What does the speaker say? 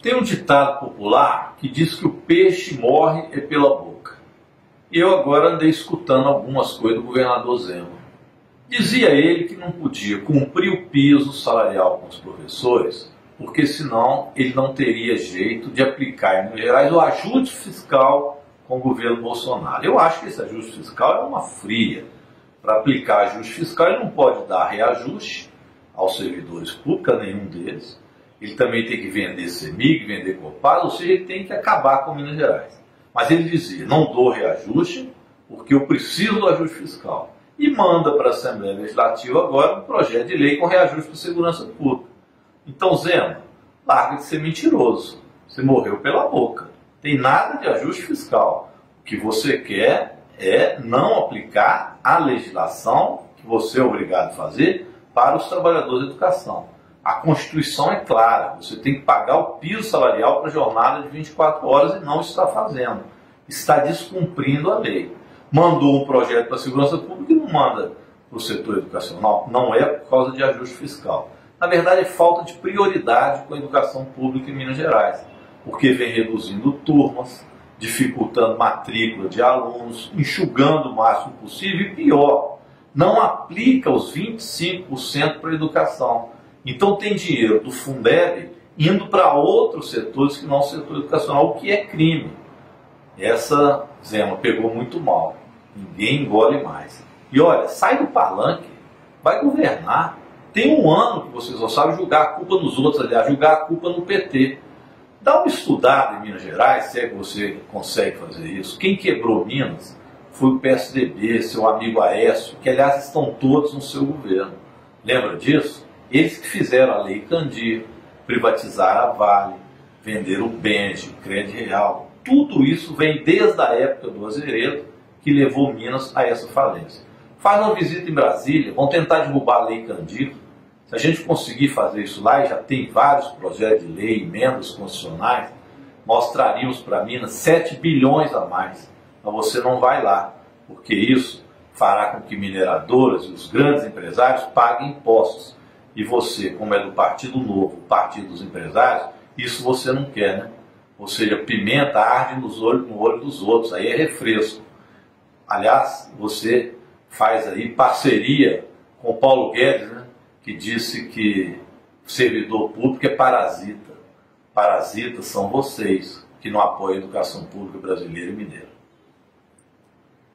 Tem um ditado popular que diz que o peixe morre é pela boca. Eu agora andei escutando algumas coisas do governador Zema. Dizia ele que não podia cumprir o piso salarial com os professores, porque senão ele não teria jeito de aplicar em Minas Gerais o ajuste fiscal com o governo Bolsonaro. Eu acho que esse ajuste fiscal é uma fria. Para aplicar ajuste fiscal ele não pode dar reajuste aos servidores públicos, a nenhum deles. Ele também tem que vender Semig, vender Copado, ou seja, ele tem que acabar com Minas Gerais. Mas ele dizia, não dou reajuste porque eu preciso do ajuste fiscal. E manda para a Assembleia Legislativa agora um projeto de lei com reajuste para segurança pública. Então, Zema, larga de ser mentiroso. Você morreu pela boca. Tem nada de ajuste fiscal. O que você quer é não aplicar a legislação que você é obrigado a fazer para os trabalhadores da educação. A Constituição é clara, você tem que pagar o piso salarial para a jornada de 24 horas e não está fazendo. Está descumprindo a lei. Mandou um projeto para a segurança pública e não manda para o setor educacional. Não é por causa de ajuste fiscal. Na verdade é falta de prioridade com a educação pública em Minas Gerais, porque vem reduzindo turmas, dificultando matrícula de alunos, enxugando o máximo possível e pior, não aplica os 25% para a educação. Então tem dinheiro do Fundeb indo para outros setores que não o setor educacional, o que é crime. Essa Zema pegou muito mal, ninguém engole mais. E olha, sai do palanque, vai governar. Tem um ano que vocês não sabem julgar a culpa nos outros, aliás, julgar a culpa no PT. Dá uma estudada em Minas Gerais, se é que você consegue fazer isso. Quem quebrou Minas foi o PSDB, seu amigo Aécio, que aliás estão todos no seu governo. Lembra disso? Eles que fizeram a Lei Kandir, privatizaram a Vale, venderam o Bemge, o Crédito Real. Tudo isso vem desde a época do Azeredo, que levou Minas a essa falência. Faz uma visita em Brasília, vão tentar derrubar a Lei Kandir. Se a gente conseguir fazer isso lá, e já tem vários projetos de lei, emendas constitucionais, nós traríamos para Minas 7 bilhões a mais. Mas você não vai lá, porque isso fará com que mineradoras e os grandes empresários paguem impostos. E você, como é do Partido Novo, Partido dos Empresários, isso você não quer, né? Ou seja, pimenta arde no olho dos outros, aí é refresco. Aliás, você faz aí parceria com o Paulo Guedes, né? Que disse que servidor público é parasita. Parasitas são vocês, que não apoiam a educação pública brasileira e mineira.